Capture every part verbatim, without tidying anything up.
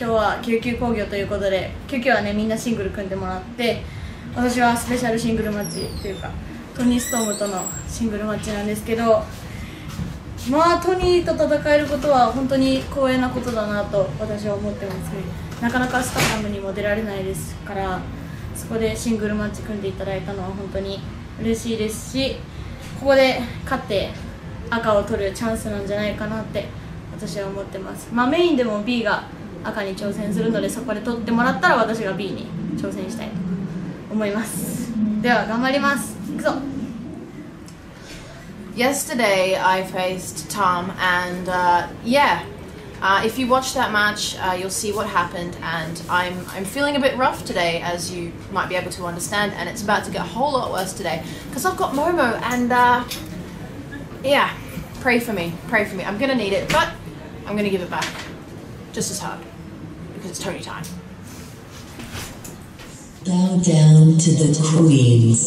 今日は救急興行ということで、救急はねみんなシングル組んでもらって、私はスペシャルシングルマッチというかトニー・ストームとのシングルマッチなんですけど、まあトニーと戦えることは本当に光栄なことだなと私は思ってますね。なかなかスタジアムにも出られないですから、そこでシングルマッチ組んでいただいたのは本当に嬉しいですし、ここで勝って赤を取るチャンスなんじゃないかなって私は思ってます。まあメインでも B が赤に挑戦するので、そこで取ってもらったら私が B に挑戦したいと思います。では頑張ります。いくぞ。 Yesterday I faced Tom and uh, yeah uh, if you watch that match uh, you'll see what happened, and I'm, I'm feeling a bit rough today, as you might be able to understand, and it's about to get a whole lot worse today because I've got Momo, and uh, yeah, pray for me, pray for me. I'm gonna need it, but I'm gonna give it back just as hard because it's Toni time. Bow down to the Queens.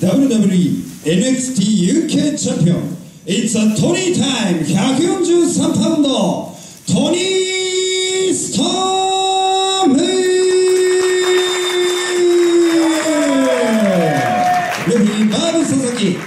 W W E N X T U K Champion, it's a Toni time, one forty-three pounds, Toni Storm! Referee Marvin Sasaki. Yeah.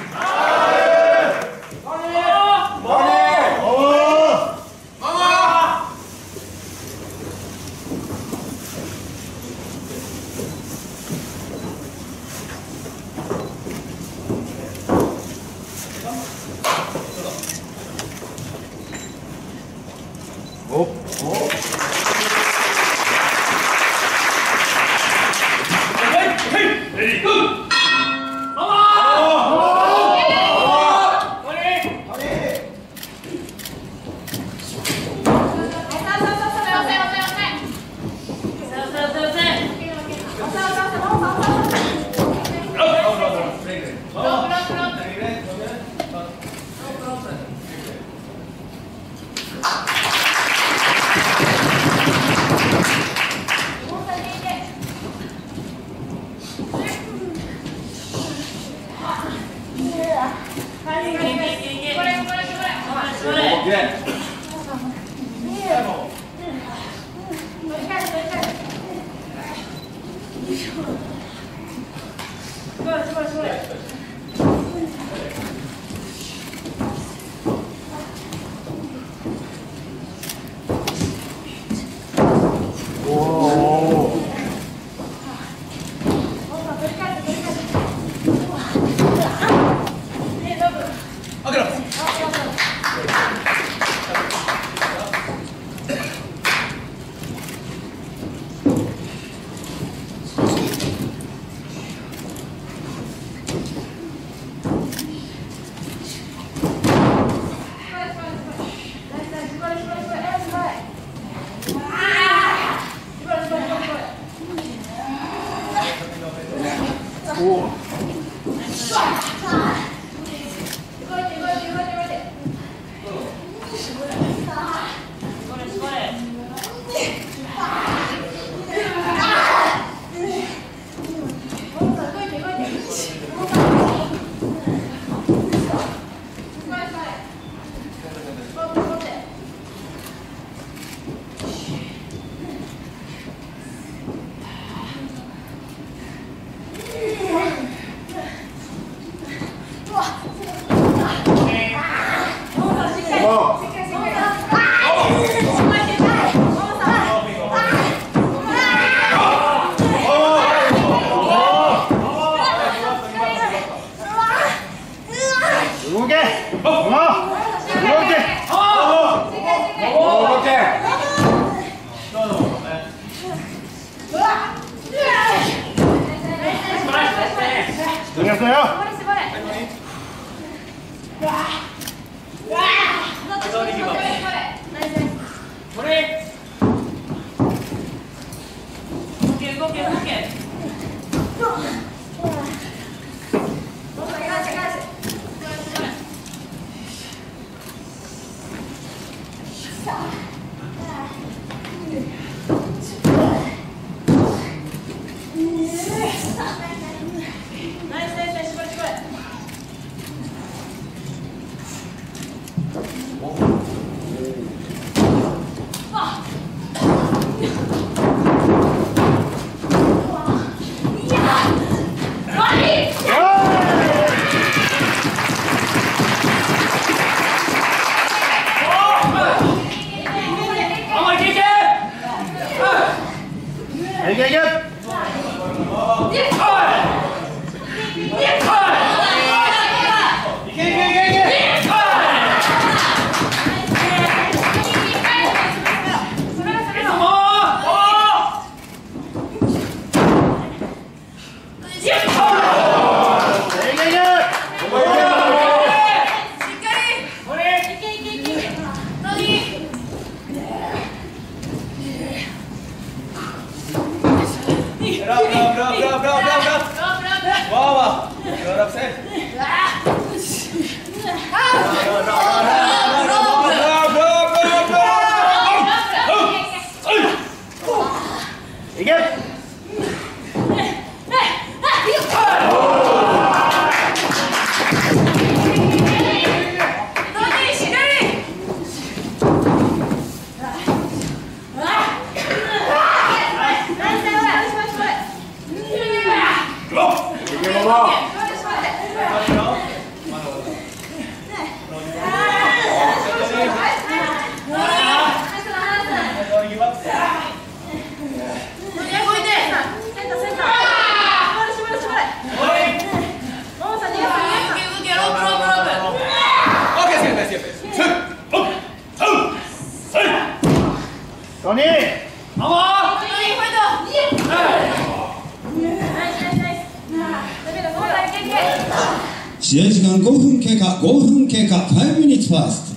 試合時間ごふん経過、ごふん経過、ファイブミニッツファースト。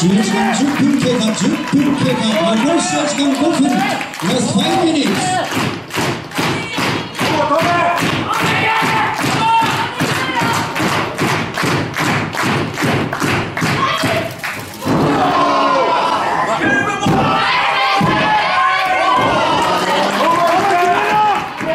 She's going to pick it up, to pick it up, and now she's going to open. Last five minutes. Oh!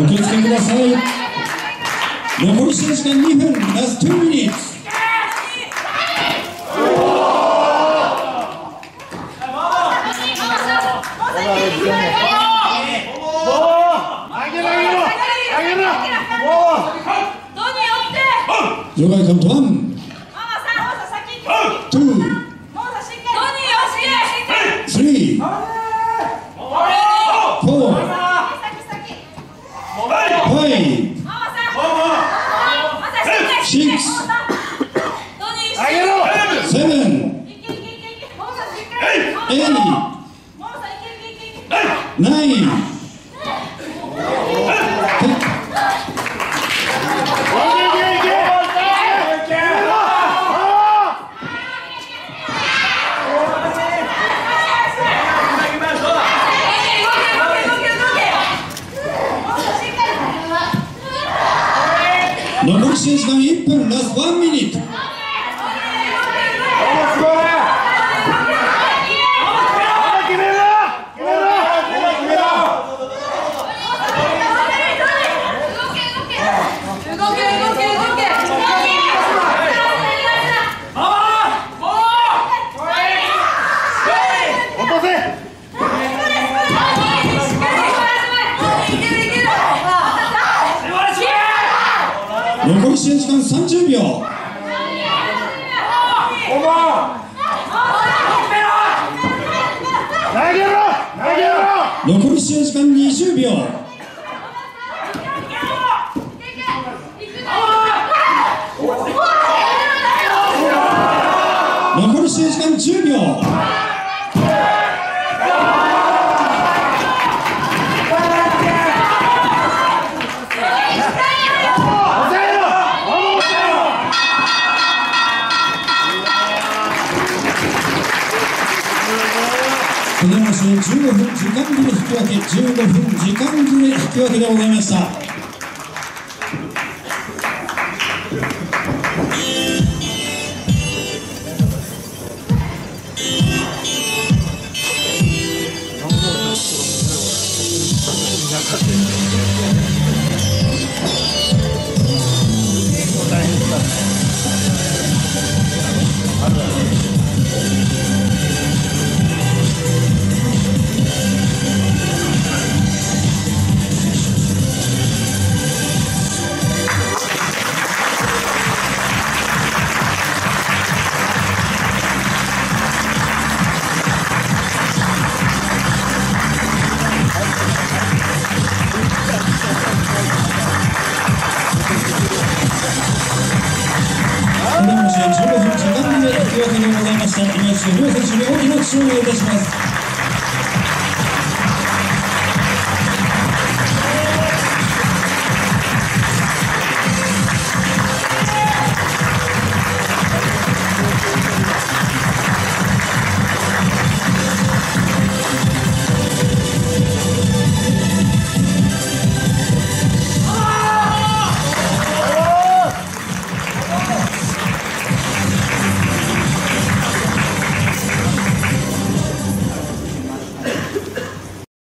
お気をつけください。残り試合時間にふん、that's two minutes。 場外カウントワン、ツー、スリー、フォー、ファイブ、シックス、セブン、エイト、ナイン。 残り試合時間いっぷん、ラストワンミニット。 残り試合時間さんじゅうびょう。残り試合時間にじゅうびょう。残り試合時間じゅうびょう。 この話のじゅうごふん時間切れ引き分け、じゅうごふん時間切れ引き分けでございました。じゅうごふん時間切れ引き分けでございました。今一度両選手に大きな拍手をお願いいたします。